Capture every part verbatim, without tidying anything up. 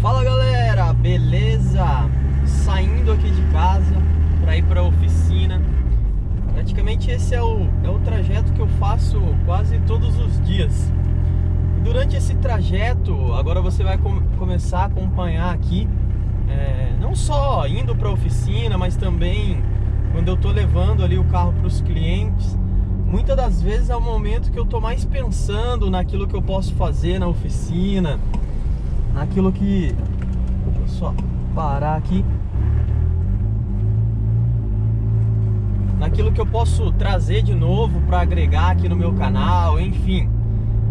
Fala galera, beleza? Saindo aqui de casa para ir para a oficina. Praticamente esse é o, é o trajeto que eu faço quase todos os dias. Durante esse trajeto, agora você vai com, começar a acompanhar aqui, é, não só indo para a oficina, mas também quando eu tô levando ali o carro para os clientes. Muitas das vezes é o momento que eu tô mais pensando naquilo que eu posso fazer na oficina, naquilo que... Deixa eu só parar aqui. Naquilo que eu posso trazer de novo para agregar aqui no meu canal, enfim.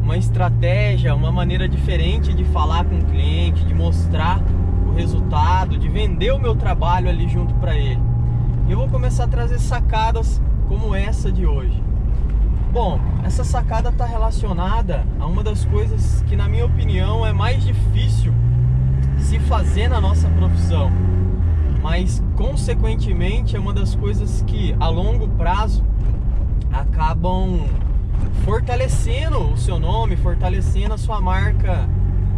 Uma estratégia, uma maneira diferente de falar com o cliente, de mostrar o resultado, de vender o meu trabalho ali junto para ele. E eu vou começar a trazer sacadas como essa de hoje. Bom, essa sacada está relacionada a uma das coisas que, na minha opinião, é mais difícil se fazer na nossa profissão, mas, consequentemente, é uma das coisas que, a longo prazo, acabam fortalecendo o seu nome, fortalecendo a sua marca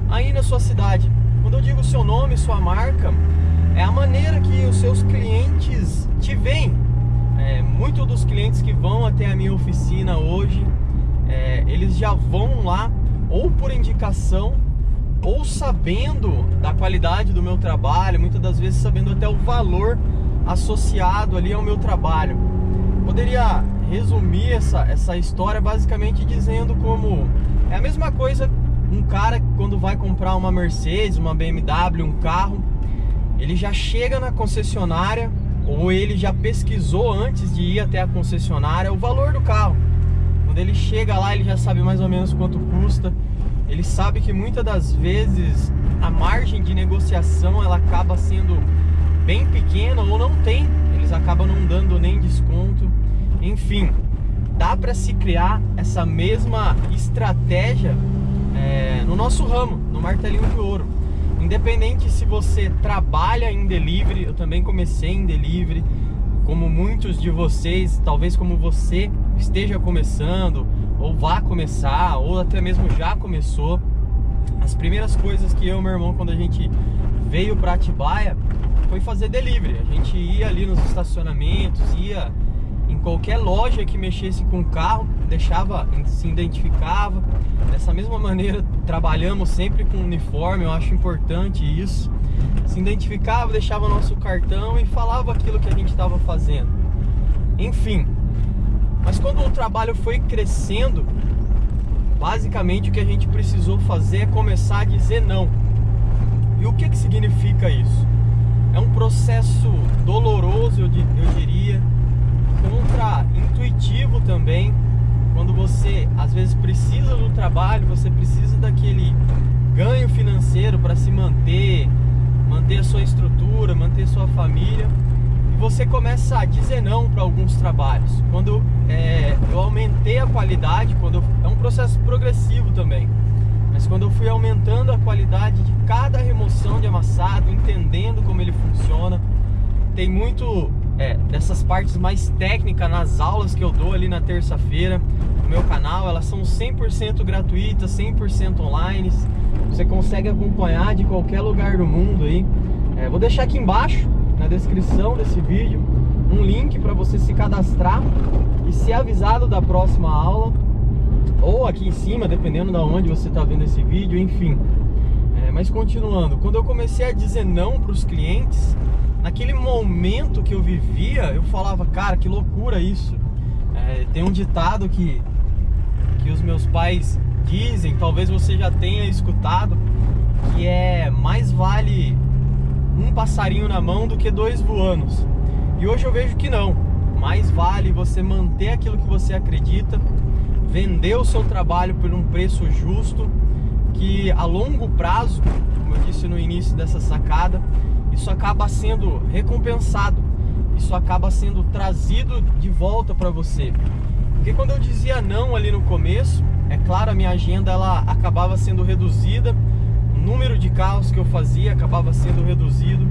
aí na sua cidade. Quando eu digo seu nome, sua marca, é a maneira que os seus clientes te veem. É, muitos dos clientes que vão até a minha oficina hoje, é, eles já vão lá ou por indicação ou sabendo da qualidade do meu trabalho, muitas das vezes sabendo até o valor associado ali ao meu trabalho. Poderia resumir essa, essa história basicamente dizendo como é a mesma coisa um cara quando vai comprar uma Mercedes, uma B M W, um carro, ele já chega na concessionária ou ele já pesquisou antes de ir até a concessionária o valor do carro. Quando ele chega lá, ele já sabe mais ou menos quanto custa. Ele sabe que muitas das vezes a margem de negociação ela acaba sendo bem pequena ou não tem. Eles acabam não dando nem desconto. Enfim, dá para se criar essa mesma estratégia é, no nosso ramo, no Martelinho de Ouro. Independente se você trabalha em delivery, eu também comecei em delivery, como muitos de vocês, talvez como você esteja começando, ou vá começar, ou até mesmo já começou. As primeiras coisas que eu e meu irmão, quando a gente veio para Atibaia, foi fazer delivery. A gente ia ali nos estacionamentos, ia em qualquer loja que mexesse com o carro, deixava, se identificava. Dessa mesma maneira, trabalhamos sempre com uniforme, eu acho importante isso. Se identificava, deixava nosso cartão e falava aquilo que a gente estava fazendo. Enfim, mas quando o trabalho foi crescendo, basicamente o que a gente precisou fazer é começar a dizer não. E o que que significa isso? É um processo doloroso, eu, eu diria, contra-intuitivo também. Quando você às vezes precisa do trabalho, você precisa daquele ganho financeiro para se manter, manter a sua estrutura, manter a sua família, e você começa a dizer não para alguns trabalhos. Quando é, eu aumentei a qualidade, quando eu, é um processo progressivo também, mas quando eu fui aumentando a qualidade de cada remoção de amassado, entendendo como ele funciona, tem muito... É, dessas partes mais técnicas nas aulas que eu dou ali na terça-feira no meu canal, elas são cem por cento gratuitas, cem por cento online. Você consegue acompanhar de qualquer lugar do mundo aí. É, vou deixar aqui embaixo, na descrição desse vídeo, um link para você se cadastrar e ser avisado da próxima aula. Ou aqui em cima, dependendo de onde você está vendo esse vídeo, enfim. É, mas continuando, quando eu comecei a dizer não para os clientes... Naquele momento que eu vivia, eu falava, cara, que loucura isso. É, tem um ditado que, que os meus pais dizem, talvez você já tenha escutado, que é mais vale um passarinho na mão do que dois voando. E hoje eu vejo que não. Mais vale você manter aquilo que você acredita, vender o seu trabalho por um preço justo, que a longo prazo, como eu disse no início dessa sacada, isso acaba sendo recompensado, isso acaba sendo trazido de volta para você. Porque quando eu dizia não ali no começo, é claro, a minha agenda ela acabava sendo reduzida, o número de carros que eu fazia acabava sendo reduzido,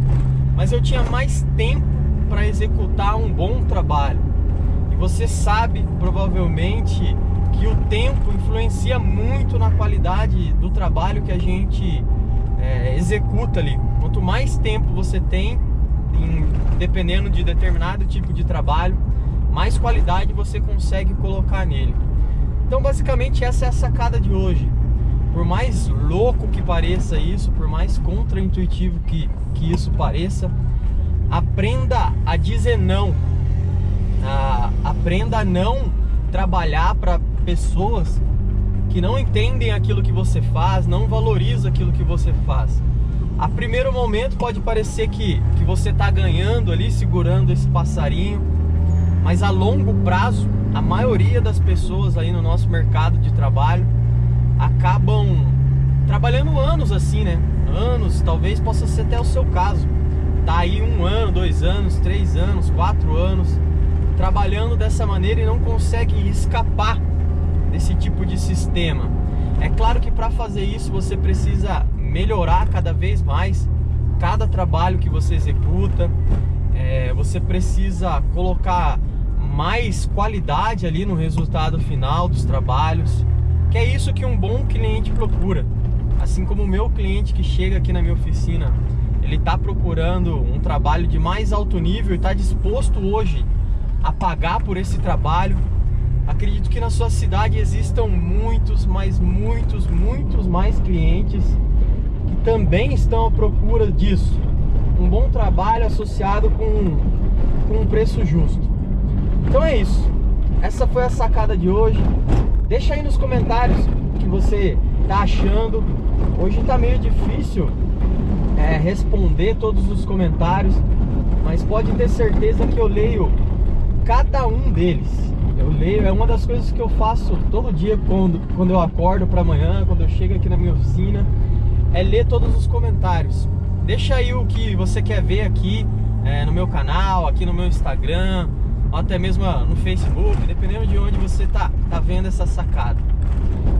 mas eu tinha mais tempo para executar um bom trabalho. E você sabe, provavelmente, que o tempo influencia muito na qualidade do trabalho que a gente é, executa ali. Quanto mais tempo você tem, em, dependendo de determinado tipo de trabalho, mais qualidade você consegue colocar nele. Então basicamente essa é a sacada de hoje. Por mais louco que pareça isso, por mais contraintuitivo que, que isso pareça, aprenda a dizer não. Ah, aprenda a não trabalhar para pessoas que não entendem aquilo que você faz, não valorizam aquilo que você faz. A primeiro momento pode parecer que, que você está ganhando ali, segurando esse passarinho, mas a longo prazo, a maioria das pessoas aí no nosso mercado de trabalho acabam trabalhando anos assim, né? Anos, talvez possa ser até o seu caso. Tá aí um ano, dois anos, três anos, quatro anos trabalhando dessa maneira e não consegue escapar desse tipo de sistema. É claro que para fazer isso você precisa melhorar cada vez mais cada trabalho que você executa. É, você precisa colocar mais qualidade ali no resultado final dos trabalhos, que é isso que um bom cliente procura. Assim como o meu cliente que chega aqui na minha oficina, ele está procurando um trabalho de mais alto nível e está disposto hoje a pagar por esse trabalho. Acredito que na sua cidade existam muitos, mas muitos, muitos mais clientes que também estão à procura disso. Um bom trabalho associado com, com um preço justo. Então é isso. Essa foi a sacada de hoje. Deixa aí nos comentários o que você tá achando. Hoje tá meio difícil é, responder todos os comentários, mas pode ter certeza que eu leio cada um deles. Eu leio, é uma das coisas que eu faço todo dia quando, quando eu acordo para amanhã, quando eu chego aqui na minha oficina, é ler todos os comentários. Deixa aí o que você quer ver aqui é, no meu canal, aqui no meu Instagram, ou até mesmo no Facebook, dependendo de onde você tá, tá vendo essa sacada.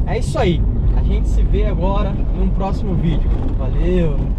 É isso aí, a gente se vê agora em um próximo vídeo. Valeu!